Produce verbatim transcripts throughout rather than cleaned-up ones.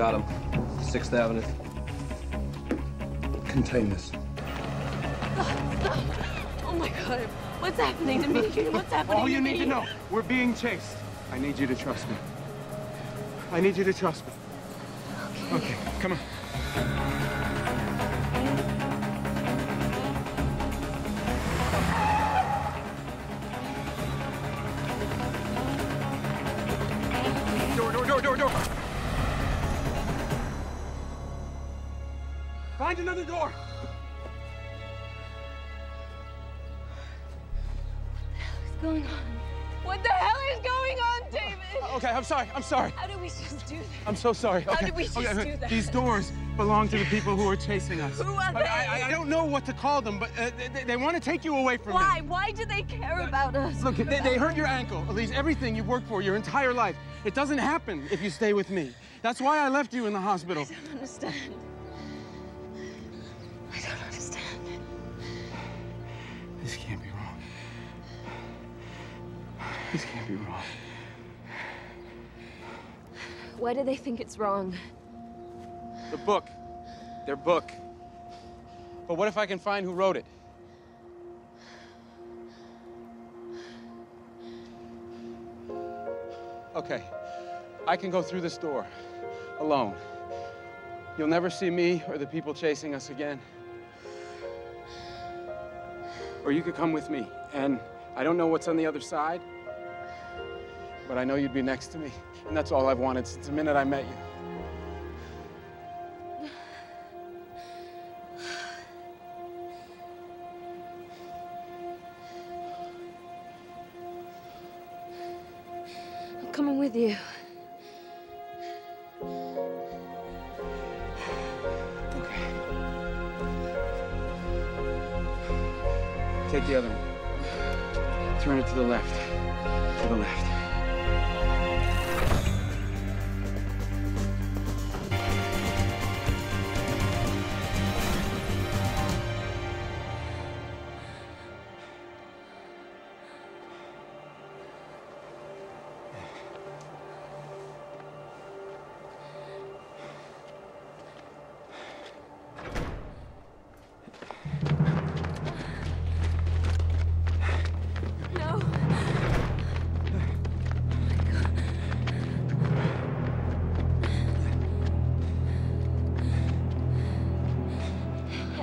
Got him. Sixth Avenue. Contain this. Oh, my God. What's happening to me? What's happening to me? All you need to know, we're being chased. I need you to trust me. I need you to trust me. Okay. Okay, come on. Door, door, door, door, door. Find another door. Going on? What the hell is going on, David? Okay, I'm sorry, I'm sorry. How did we just do that? I'm so sorry. Okay. How did we just okay. do that? These doors belong to the people who are chasing us. Who are they? I, I, I don't know what to call them, but uh, they, they want to take you away from Why? me. Why? Why do they care uh, about us? Look, they, they hurt your ankle. Elise, everything you've worked for your entire life. It doesn't happen if you stay with me. That's why I left you in the hospital. I don't understand. I don't understand. This can't be right. This can't be wrong. Why do they think it's wrong? The book. Their book. But what if I can find who wrote it? Okay. I can go through this door. Alone. You'll never see me or the people chasing us again. Or you could come with me, and I don't know what's on the other side. But I know you'd be next to me, and that's all I've wanted since the minute I met you. I'm coming with you. Okay. Take the other one. Turn it to the left. To the left.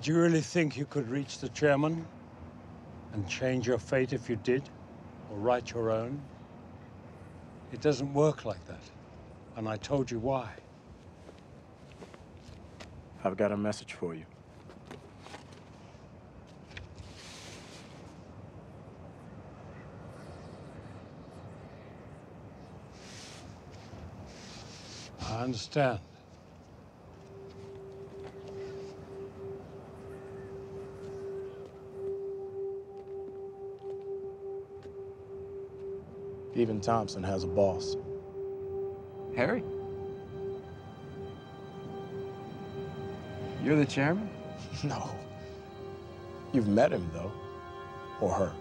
Did you really think you could reach the chairman and change your fate if you did, or write your own? It doesn't work like that, and I told you why. I've got a message for you. I understand. Even Thompson has a boss. Harry? You're the chairman? No. You've met him, though. Or her.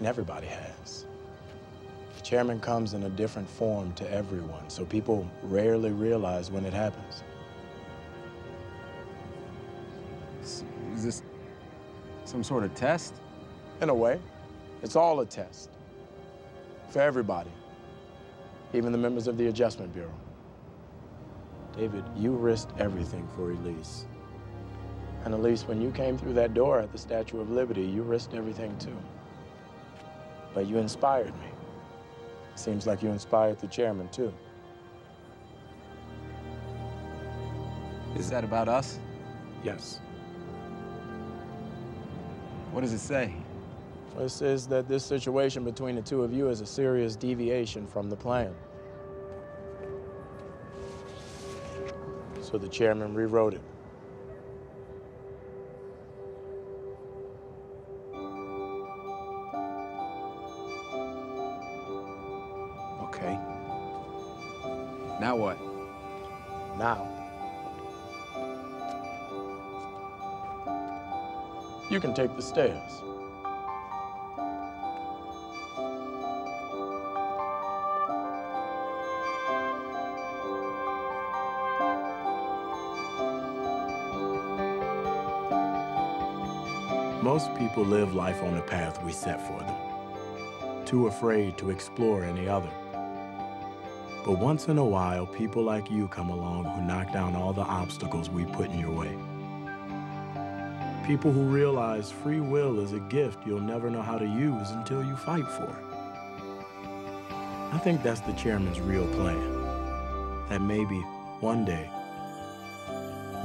And everybody has. The chairman comes in a different form to everyone, so people rarely realize when it happens. Is this some sort of test? In a way. It's all a test. For everybody, even the members of the Adjustment Bureau. David, you risked everything for Elise. And Elise, when you came through that door at the Statue of Liberty, you risked everything too. But you inspired me. Seems like you inspired the chairman, too. Is that about us? Yes. What does it say? It says that this situation between the two of you is a serious deviation from the plan. So the chairman rewrote it. Okay. Now what? Now. You can take the stairs. Most people live life on the path we set for them, too afraid to explore any other. But once in a while, people like you come along who knock down all the obstacles we put in your way. People who realize free will is a gift you'll never know how to use until you fight for it. I think that's the chairman's real plan. That maybe one day,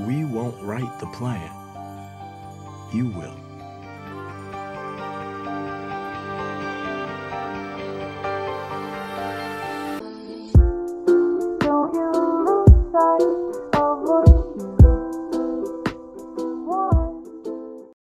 we won't write the plan. You will.